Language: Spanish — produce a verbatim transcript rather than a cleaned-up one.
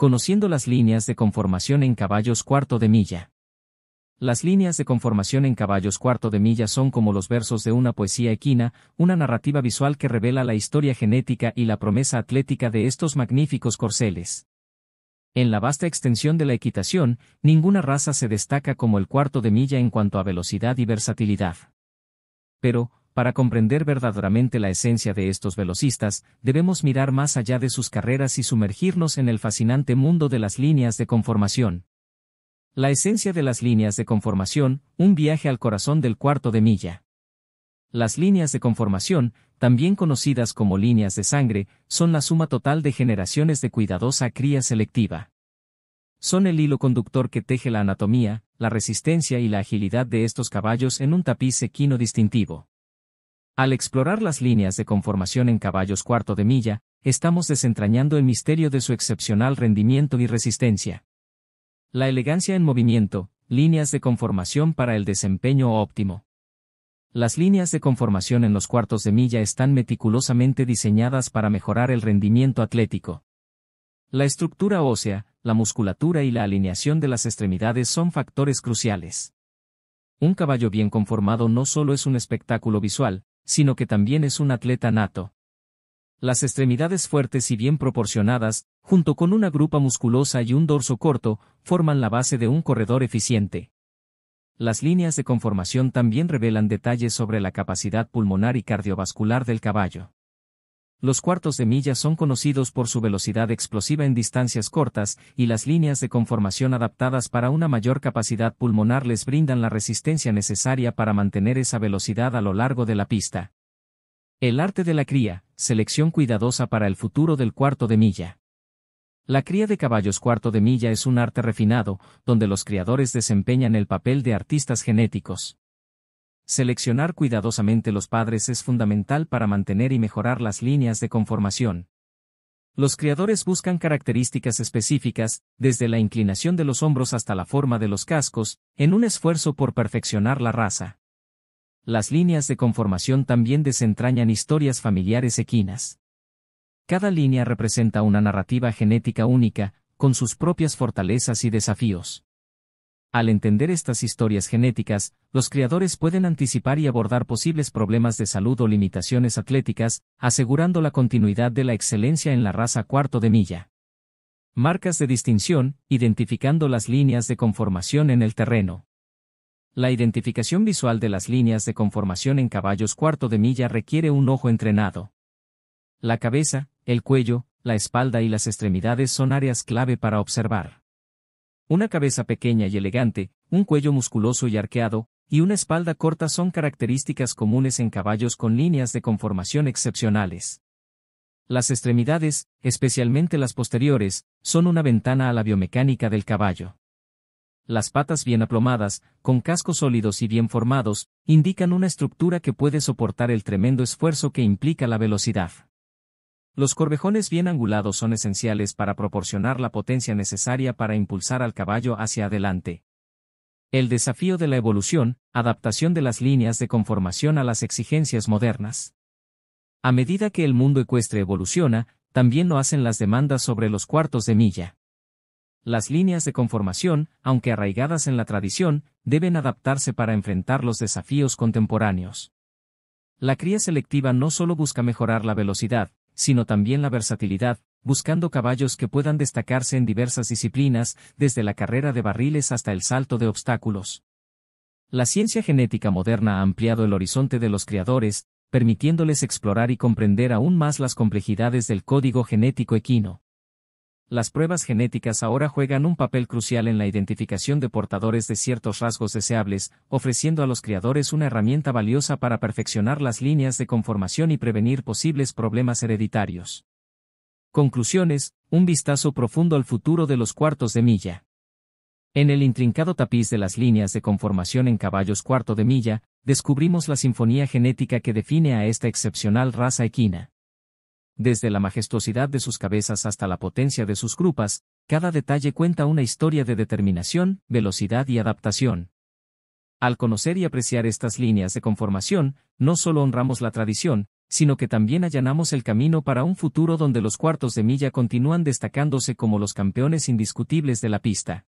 Conociendo las líneas de conformación en caballos cuarto de milla. Las líneas de conformación en caballos cuarto de milla son como los versos de una poesía equina, una narrativa visual que revela la historia genética y la promesa atlética de estos magníficos corceles. En la vasta extensión de la equitación, ninguna raza se destaca como el cuarto de milla en cuanto a velocidad y versatilidad. Pero, para comprender verdaderamente la esencia de estos velocistas, debemos mirar más allá de sus carreras y sumergirnos en el fascinante mundo de las líneas de conformación. La esencia de las líneas de conformación, un viaje al corazón del cuarto de milla. Las líneas de conformación, también conocidas como líneas de sangre, son la suma total de generaciones de cuidadosa cría selectiva. Son el hilo conductor que teje la anatomía, la resistencia y la agilidad de estos caballos en un tapiz equino distintivo. Al explorar las líneas de conformación en caballos cuarto de milla, estamos desentrañando el misterio de su excepcional rendimiento y resistencia. La elegancia en movimiento, líneas de conformación para el desempeño óptimo. Las líneas de conformación en los cuartos de milla están meticulosamente diseñadas para mejorar el rendimiento atlético. La estructura ósea, la musculatura y la alineación de las extremidades son factores cruciales. Un caballo bien conformado no solo es un espectáculo visual, sino que también es un atleta nato. Las extremidades fuertes y bien proporcionadas, junto con una grupa musculosa y un dorso corto, forman la base de un corredor eficiente. Las líneas de conformación también revelan detalles sobre la capacidad pulmonar y cardiovascular del caballo. Los cuartos de milla son conocidos por su velocidad explosiva en distancias cortas, y las líneas de conformación adaptadas para una mayor capacidad pulmonar les brindan la resistencia necesaria para mantener esa velocidad a lo largo de la pista. El arte de la cría, selección cuidadosa para el futuro del cuarto de milla. La cría de caballos cuarto de milla es un arte refinado, donde los criadores desempeñan el papel de artistas genéticos. Seleccionar cuidadosamente los padres es fundamental para mantener y mejorar las líneas de conformación. Los criadores buscan características específicas, desde la inclinación de los hombros hasta la forma de los cascos, en un esfuerzo por perfeccionar la raza. Las líneas de conformación también desentrañan historias familiares equinas. Cada línea representa una narrativa genética única, con sus propias fortalezas y desafíos. Al entender estas historias genéticas, los criadores pueden anticipar y abordar posibles problemas de salud o limitaciones atléticas, asegurando la continuidad de la excelencia en la raza cuarto de milla. Marcas de distinción, identificando las líneas de conformación en el terreno. La identificación visual de las líneas de conformación en caballos cuarto de milla requiere un ojo entrenado. La cabeza, el cuello, la espalda y las extremidades son áreas clave para observar. Una cabeza pequeña y elegante, un cuello musculoso y arqueado, y una espalda corta son características comunes en caballos con líneas de conformación excepcionales. Las extremidades, especialmente las posteriores, son una ventana a la biomecánica del caballo. Las patas bien aplomadas, con cascos sólidos y bien formados, indican una estructura que puede soportar el tremendo esfuerzo que implica la velocidad. Los corvejones bien angulados son esenciales para proporcionar la potencia necesaria para impulsar al caballo hacia adelante. El desafío de la evolución, adaptación de las líneas de conformación a las exigencias modernas. A medida que el mundo ecuestre evoluciona, también lo hacen las demandas sobre los cuartos de milla. Las líneas de conformación, aunque arraigadas en la tradición, deben adaptarse para enfrentar los desafíos contemporáneos. La cría selectiva no solo busca mejorar la velocidad, sino también la versatilidad, buscando caballos que puedan destacarse en diversas disciplinas, desde la carrera de barriles hasta el salto de obstáculos. La ciencia genética moderna ha ampliado el horizonte de los criadores, permitiéndoles explorar y comprender aún más las complejidades del código genético equino. Las pruebas genéticas ahora juegan un papel crucial en la identificación de portadores de ciertos rasgos deseables, ofreciendo a los criadores una herramienta valiosa para perfeccionar las líneas de conformación y prevenir posibles problemas hereditarios. Conclusiones, un vistazo profundo al futuro de los cuartos de milla. En el intrincado tapiz de las líneas de conformación en caballos cuarto de milla, descubrimos la sinfonía genética que define a esta excepcional raza equina. Desde la majestuosidad de sus cabezas hasta la potencia de sus grupas, cada detalle cuenta una historia de determinación, velocidad y adaptación. Al conocer y apreciar estas líneas de conformación, no solo honramos la tradición, sino que también allanamos el camino para un futuro donde los cuartos de milla continúan destacándose como los campeones indiscutibles de la pista.